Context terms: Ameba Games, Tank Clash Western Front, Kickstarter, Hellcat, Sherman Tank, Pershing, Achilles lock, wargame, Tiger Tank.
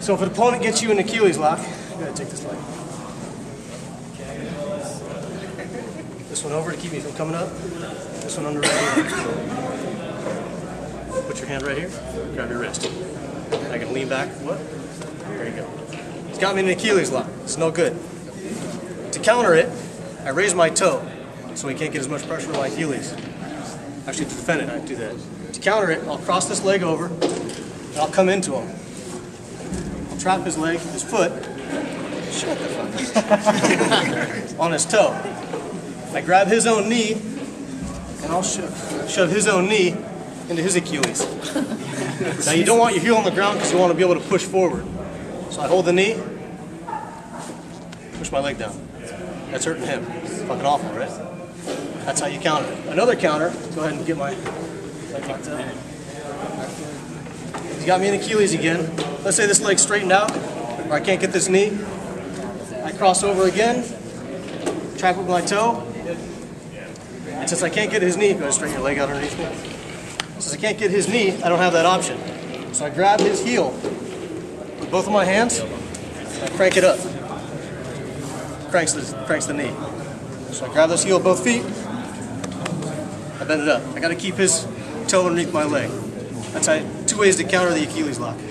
So if an opponent gets you in Achilles lock, you gotta take this leg. This one over to keep me from coming up. This one under right here. Put your hand right here, grab your wrist. I can lean back. What? There you go. It's got me in an Achilles lock. It's no good. To counter it, I raise my toe so he can't get as much pressure on my Achilles. Actually, to defend it, I do that. To counter it, I'll cross this leg over, and I'll come into him. I'll trap his leg, his foot, shut the fuck up, on his toe. I grab his own knee, and I'll shove his own knee into his Achilles. Now, you don't want your heel on the ground because you want to be able to push forward. So I hold the knee, push my leg down. That's hurting him. Fucking awful, right? That's how you counter it. Another counter, go ahead and get my leg locked up. He's got me in Achilles again. Let's say this leg's straightened out, or I can't get this knee. I cross over again, trap with my toe. And since I can't get his knee, go ahead and straighten your leg out underneath me. Since I can't get his knee, I don't have that option. So I grab his heel with both of my hands, and I crank it up. Cranks the knee. So I grab this heel with both feet, I bend it up. I gotta keep his toe underneath my leg. That's two ways to counter the Achilles lock.